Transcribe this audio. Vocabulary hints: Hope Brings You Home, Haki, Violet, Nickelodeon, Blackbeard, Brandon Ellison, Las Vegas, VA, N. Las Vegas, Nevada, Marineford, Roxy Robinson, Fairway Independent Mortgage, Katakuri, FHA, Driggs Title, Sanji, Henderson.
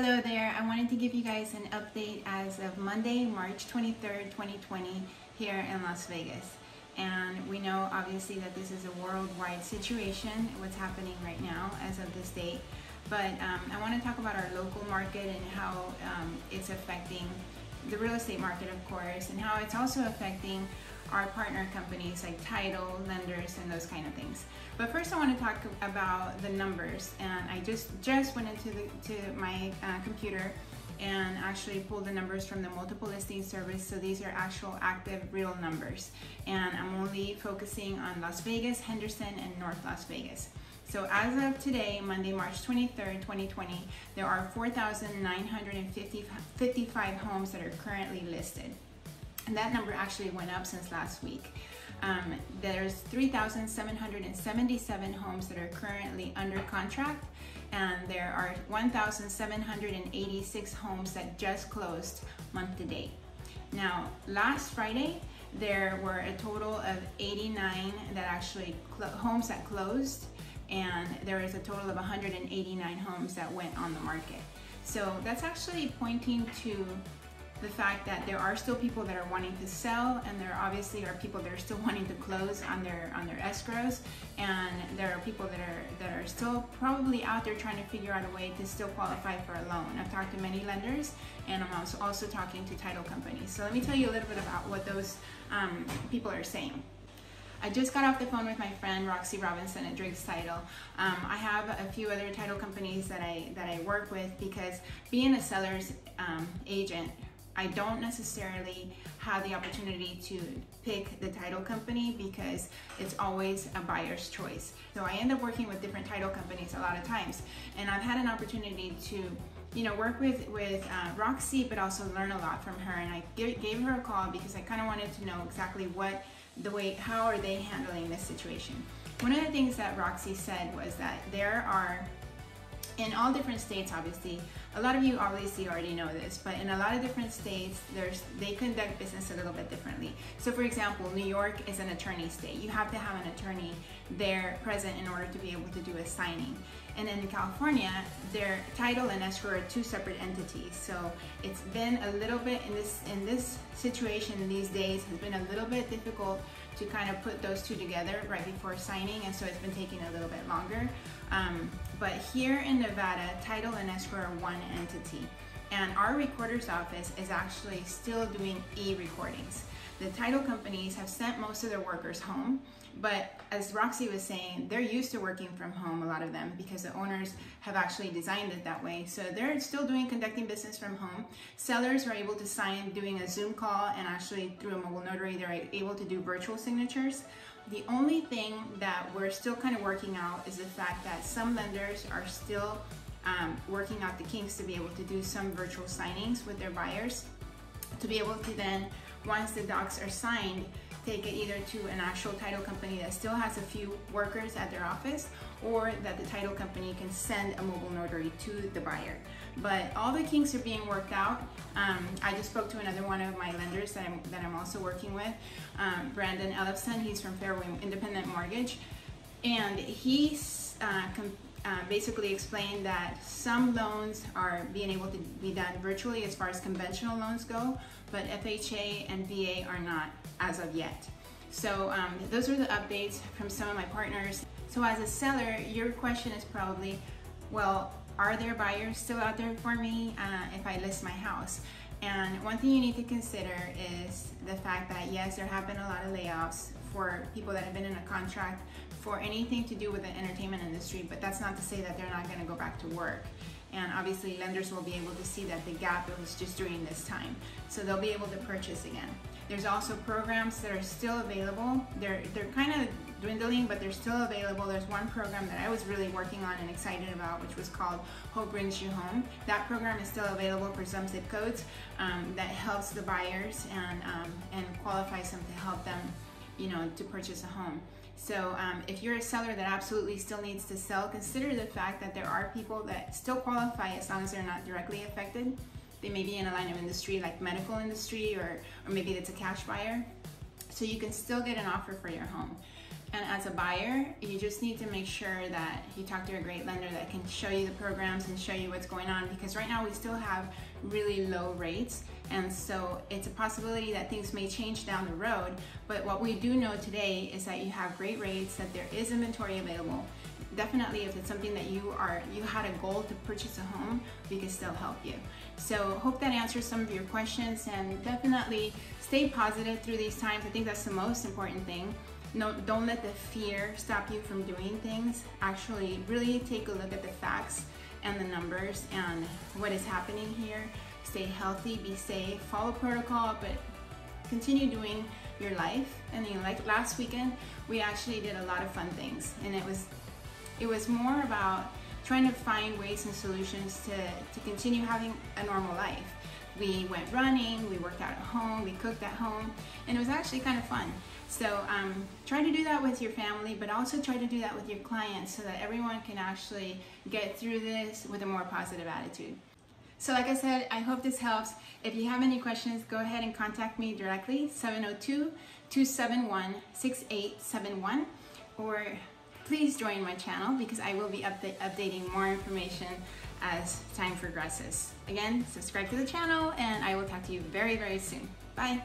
Hello there, I wanted to give you guys an update as of Monday, March 23rd, 2020 here in Las Vegas. And we know obviously that this is a worldwide situation, what's happening right now as of this date. But I want to talk about our local market and how it's affecting the real estate market, of course, and how it's also affecting our partner companies like title, lenders, and those kind of things. But first I want to talk about the numbers, and I just went into my computer and actually pulled the numbers from the multiple listing service. So these are actual active real numbers, and I'm only focusing on Las Vegas, Henderson, and North Las Vegas. So as of today, Monday, March 23rd, 2020, there are 4,955 homes that are currently listed. And that number actually went up since last week. There's 3,777 homes that are currently under contract, and there are 1,786 homes that just closed month to date. Now, last Friday, there were a total of 89 that actually homes that closed, and there is a total of 189 homes that went on the market. So that's actually pointing to the fact that there are still people that are wanting to sell, and there obviously are people that are still wanting to close on their escrows, and there are people that are still probably out there trying to figure out a way to still qualify for a loan. I've talked to many lenders, and I'm also talking to title companies. So let me tell you a little bit about what those people are saying. I just got off the phone with my friend Roxy Robinson at Driggs Title. I have a few other title companies that I work with, because being a seller's agent, I don't necessarily have the opportunity to pick the title company because it's always a buyer's choice. So I end up working with different title companies a lot of times, and I've had an opportunity to work with Roxy, but also learn a lot from her. And I gave her a call because I kind of wanted to know exactly how are they handling this situation. One of the things that Roxy said was that there are, in all different states, obviously, a lot of you obviously already know this, but in a lot of different states, they conduct business a little bit differently. So for example, New York is an attorney state. You have to have an attorney there present in order to be able to do a signing. And in California, their title and escrow are two separate entities. So it's been a little bit, in this situation these days, has been a little bit difficult to kind of put those two together right before signing, and so it's been taking a little bit longer. But here in Nevada, title and escrow are one entity, and our recorder's office is actually still doing e-recordings. The title companies have sent most of their workers home, but as Roxy was saying, they're used to working from home, a lot of them, because the owners have actually designed it that way. So they're still conducting business from home. Sellers are able to sign doing a Zoom call, and actually through a mobile notary, they're able to do virtual signatures. The only thing that we're still kind of working out is the fact that some lenders are still working out the kinks to be able to do some virtual signings with their buyers, to be able to then, once the docs are signed, take it either to an actual title company that still has a few workers at their office, or that the title company can send a mobile notary to the buyer. But all the kinks are being worked out. I just spoke to another one of my lenders that I'm also working with, Brandon Ellison. He's from Fairway Independent Mortgage, and he's basically explained that some loans are being able to be done virtually as far as conventional loans go, but FHA and VA are not as of yet. So those are the updates from some of my partners. So as a seller, your question is probably, well, are there buyers still out there for me if I list my house? And one thing you need to consider is the fact that yes, there have been a lot of layoffs for people that have been in a contract for anything to do with the entertainment industry, but that's not to say that they're not going to go back to work. And obviously lenders will be able to see that the gap was just during this time, so they'll be able to purchase again. There's also programs that are still available. They're kind of dwindling, but they're still available. There's one program that I was really working on and excited about, which was called Hope Brings You Home. That program is still available for some zip codes that helps the buyers and qualifies them to help them to purchase a home. So if you're a seller that absolutely still needs to sell, consider the fact that there are people that still qualify as long as they're not directly affected. They may be in a line of industry like medical industry, or maybe it's a cash buyer. So you can still get an offer for your home. And as a buyer, you just need to make sure that you talk to a great lender that can show you the programs and show you what's going on, because right now we still have really low rates, and so it's a possibility that things may change down the road. But what we do know today is that you have great rates, that there is inventory available. Definitely, if it's something that you had a goal to purchase a home, we can still help you. So hope that answers some of your questions, and definitely stay positive through these times. I think that's the most important thing. No, don't let the fear stop you from doing things. Actually, really take a look at the facts and the numbers and what is happening here. Stay healthy, be safe, follow protocol, but continue doing your life. And then, like last weekend, we actually did a lot of fun things, and it was more about trying to find ways and solutions to continue having a normal life. We went running, we worked out at home, we cooked at home, and it was actually kind of fun. So try to do that with your family, but also try to do that with your clients so that everyone can actually get through this with a more positive attitude. So like I said, I hope this helps. If you have any questions, go ahead and contact me directly, 702-271-6871, or please join my channel because I will be updating more information as time progresses. Again, subscribe to the channel, and I will talk to you very, very soon. Bye.